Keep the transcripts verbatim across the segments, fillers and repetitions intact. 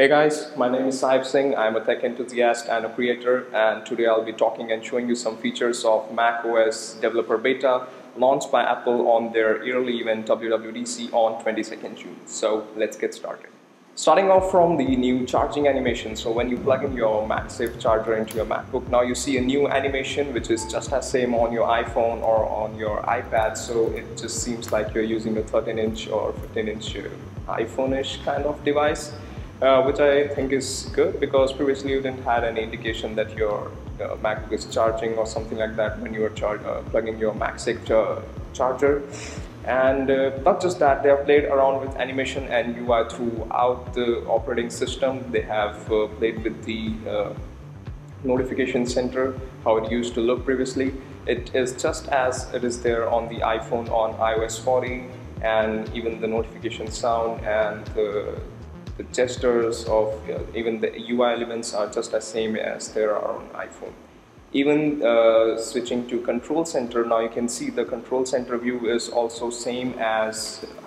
Hey guys, my name is Sahaib Singh. I'm a tech enthusiast and a creator, and today I'll be talking and showing you some features of macOS developer beta launched by Apple on their yearly event W W D C on twenty-second June. So let's get started. Starting off from the new charging animation. So when you plug in your MagSafe charger into your MacBook, now you see a new animation which is just as same on your iPhone or on your iPad. So it just seems like you're using a thirteen inch or fifteen inch iPhone-ish kind of device. Uh, which I think is good, because previously you didn't have any indication that your uh, MacBook is charging or something like that when you were char uh, plugging your MagSafe ch charger. And uh, not just that, they have played around with animation and U I throughout the operating system. They have uh, played with the uh, notification center, how it used to look previously. It is just as it is there on the iPhone on i O S forty, and even the notification sound and the The gestures of uh, even the U I elements are just as same as there are on iPhone. Even uh, switching to control center, now you can see the control center view is also same as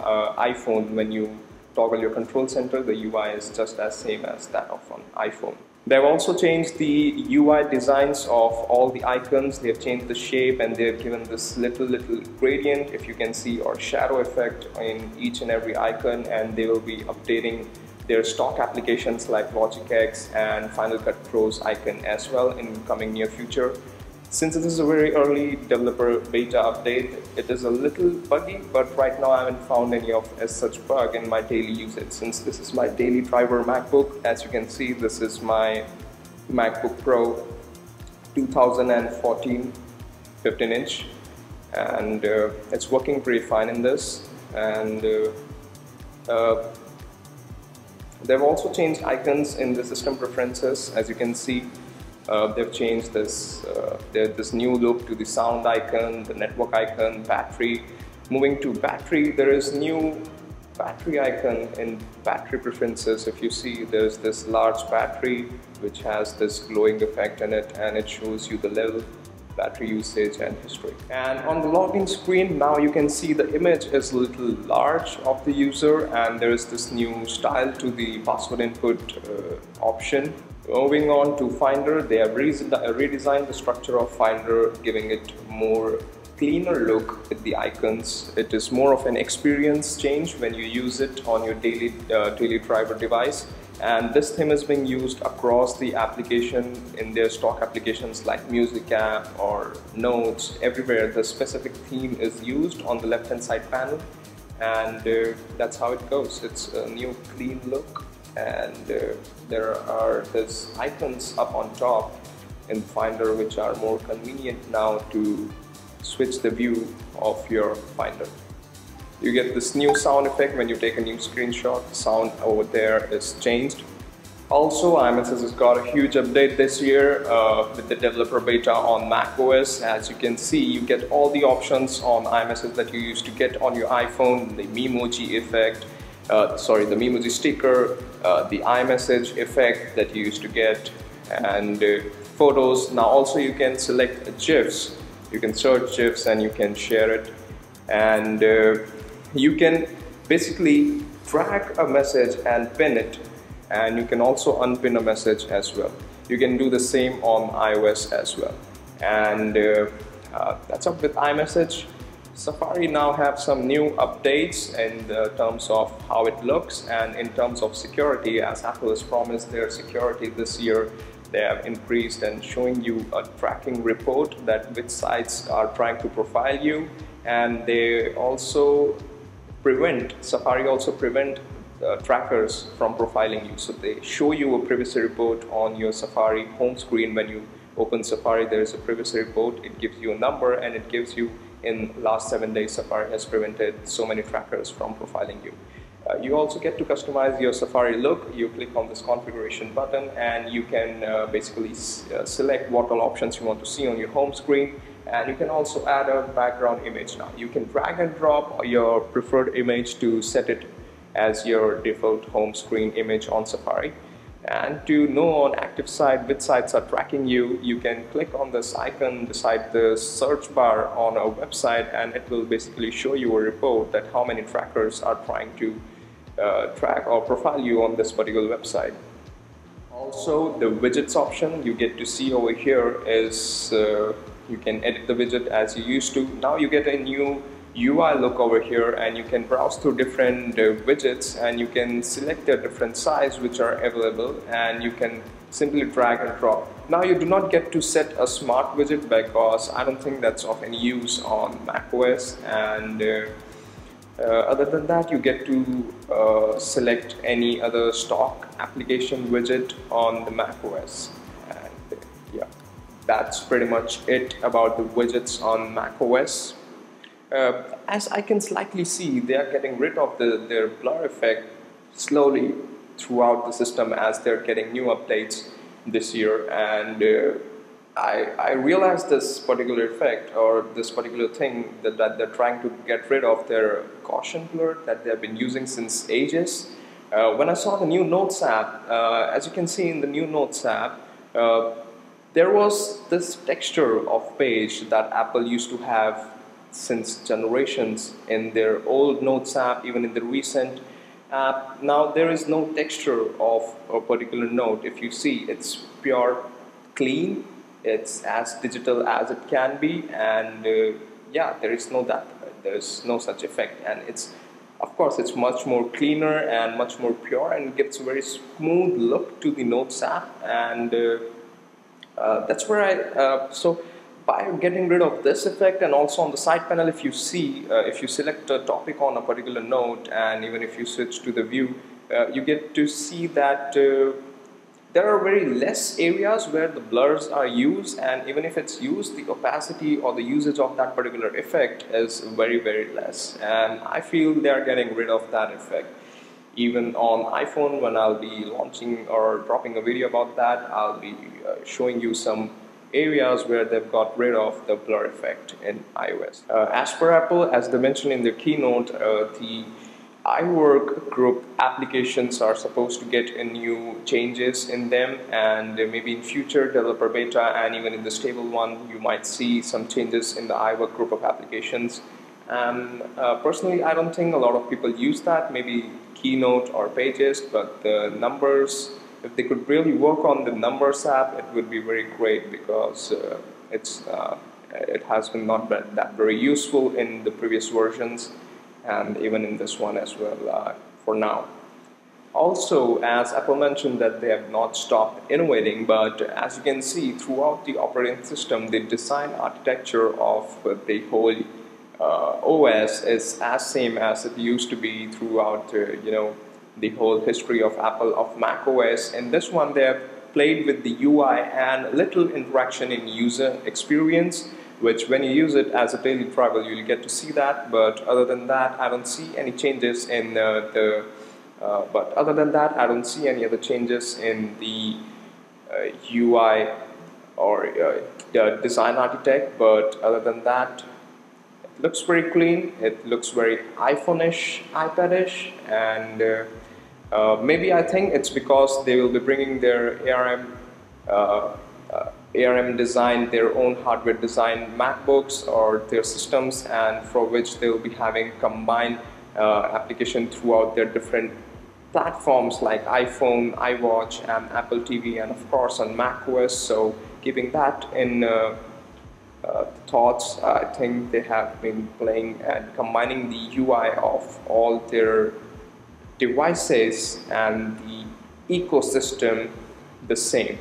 uh, iPhone. When you toggle your control center, the U I is just as same as that of an iPhone. They have also changed the U I designs of all the icons. They have changed the shape, and they have given this little little gradient, if you can see, or shadow effect in each and every icon, and they will be updating their stock applications like Logic X and Final Cut Pro's icon as well in coming near future. Since this is a very early developer beta update, it is a little buggy, but right now I haven't found any of as such bug in my daily usage. Since this is my daily driver MacBook, as you can see, this is my MacBook Pro two thousand fourteen fifteen inch, and uh, it's working pretty fine in this. And uh, uh, they've also changed icons in the system preferences. As you can see, Uh, they've changed this, uh, this new look to the sound icon, the network icon, battery. Moving to battery, there is new battery icon in battery preferences. If you see, there's this large battery which has this glowing effect in it, and it shows you the level, battery usage and history. And on the login screen, now you can see the image is a little large of the user, and there is this new style to the password input uh, option. Moving on to Finder, they have re redesigned the structure of Finder, giving it more cleaner look with the icons. It is more of an experience change when you use it on your daily, uh, daily driver device. And this theme is being used across the application in their stock applications like Music app or Notes. Everywhere the specific theme is used on the left hand side panel, and uh, that's how it goes. It's a new clean look, and uh, there are these icons up on top in Finder which are more convenient now to switch the view of your Finder. You get this new sound effect when you take a new screenshot. The sound over there is changed. Also, iMessage has got a huge update this year uh, with the developer beta on macOS. As you can see, you get all the options on iMessage that you used to get on your iPhone, the Memoji effect, uh, sorry, the Memoji sticker, uh, the iMessage effect that you used to get, and uh, photos. Now also you can select GIFs. You can search GIFs and you can share it, and uh, you can basically drag a message and pin it, and you can also unpin a message as well. You can do the same on iOS as well. And uh, uh, that's up with iMessage. Safari now have some new updates in terms of how it looks and in terms of security. As Apple has promised their security this year, they have increased and showing you a tracking report that which sites are trying to profile you, and they also prevent, Safari also prevent uh, trackers from profiling you. So they show you a privacy report on your Safari home screen. When you open Safari, there is a privacy report. It gives you a number, and it gives you, in last seven days Safari has prevented so many trackers from profiling you. Uh, you also get to customize your Safari look. You click on this configuration button, and you can uh, basically uh, select what all options you want to see on your home screen. And you can also add a background image now. You can drag and drop your preferred image to set it as your default home screen image on Safari. And to know on active side which sites are tracking you, you can click on this icon beside the search bar on a website, and it will basically show you a report that how many trackers are trying to uh, track or profile you on this particular website. Also, the widgets option you get to see over here is uh, you can edit the widget as you used to. Now you get a new U I look over here, and you can browse through different uh, widgets, and you can select the different size which are available, and you can simply drag and drop. Now you do not get to set a smart widget because I don't think that's of any use on macOS, and uh, uh, other than that you get to uh, select any other stock application widget on the macOS. And uh, yeah, that's pretty much it about the widgets on macOS. Uh, as I can slightly see, they are getting rid of the, their blur effect slowly throughout the system as they're getting new updates this year, and uh, I, I realized this particular effect or this particular thing that, that they're trying to get rid of, their Gaussian blur that they've been using since ages. Uh, when I saw the new Notes app, uh, as you can see in the new Notes app, uh, there was this texture of page that Apple used to have since generations in their old Notes app, even in the recent app. Now there is no texture of a particular note. If you see, it's pure clean, it's as digital as it can be, and uh, yeah, there is no that there is no such effect, and it's of course it's much more cleaner and much more pure, and gives a very smooth look to the Notes app. And uh, uh, that's where I uh, so by getting rid of this effect, and also on the side panel, if you see, uh, if you select a topic on a particular note, and even if you switch to the view, uh, you get to see that uh, there are very less areas where the blurs are used, and even if it's used, the opacity or the usage of that particular effect is very, very less. And I feel they are getting rid of that effect. Even on iPhone, when I'll be launching or dropping a video about that, I'll be uh, showing you some areas where they've got rid of the blur effect in iOS. Uh, as per Apple, as they mentioned in the keynote, uh, the iWork group applications are supposed to get a new changes in them, and uh, maybe in future developer beta and even in the stable one, you might see some changes in the iWork group of applications. Um, uh, personally, I don't think a lot of people use that, maybe Keynote or Pages, but the numbers, if they could really work on the Numbers app, it would be very great, because uh, it's uh, it has been not been that very useful in the previous versions, and even in this one as well uh, for now. Also, as Apple mentioned, that they have not stopped innovating, but as you can see throughout the operating system, the design architecture of the whole uh, O S is as same as it used to be throughout, uh, you know, the whole history of Apple of macOS. In this one, they have played with the U I and little interaction in user experience, which when you use it as a daily travel, you'll get to see that. But other than that, I don't see any changes in uh, the. Uh, but other than that, I don't see any other changes in the uh, U I or uh, the design architect. But other than that, it looks very clean. It looks very iPhone-ish, iPad-ish, and. Uh, Uh, maybe I think it's because they will be bringing their ARM, uh, uh, ARM design, their own hardware design MacBooks or their systems, and for which they will be having combined uh, application throughout their different platforms like iPhone, iWatch, and Apple T V, and of course on macOS. So keeping that in uh, uh, thoughts, I think they have been playing and combining the U I of all their devices and the ecosystem the same.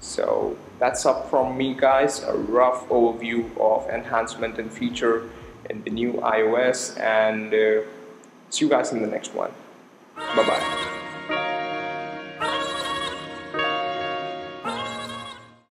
So that's up from me, guys, a rough overview of enhancement and feature in the new iOS, and uh, see you guys in the next one. Bye bye.